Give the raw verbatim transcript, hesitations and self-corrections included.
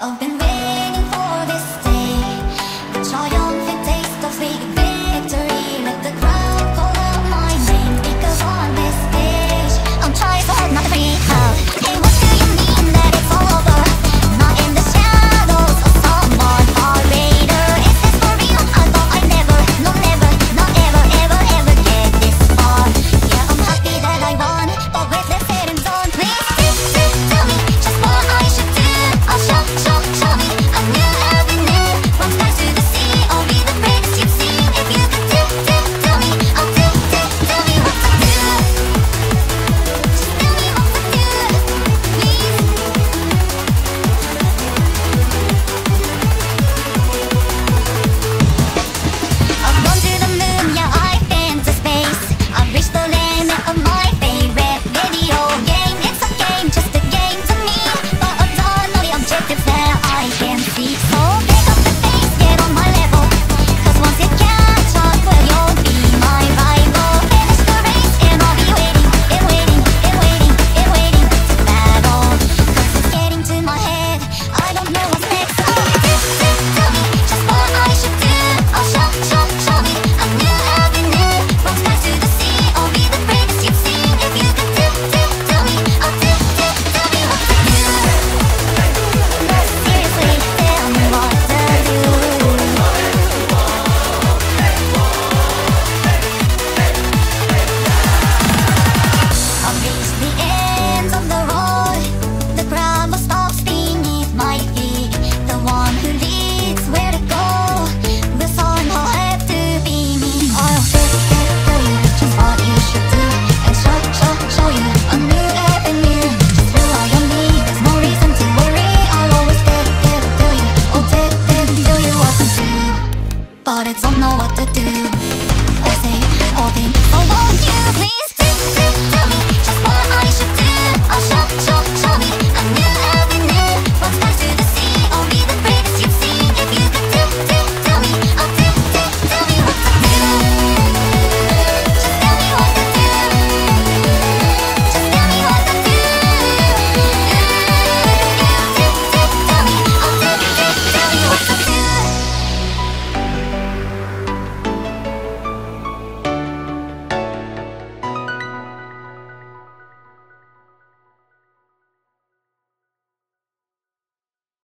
open way.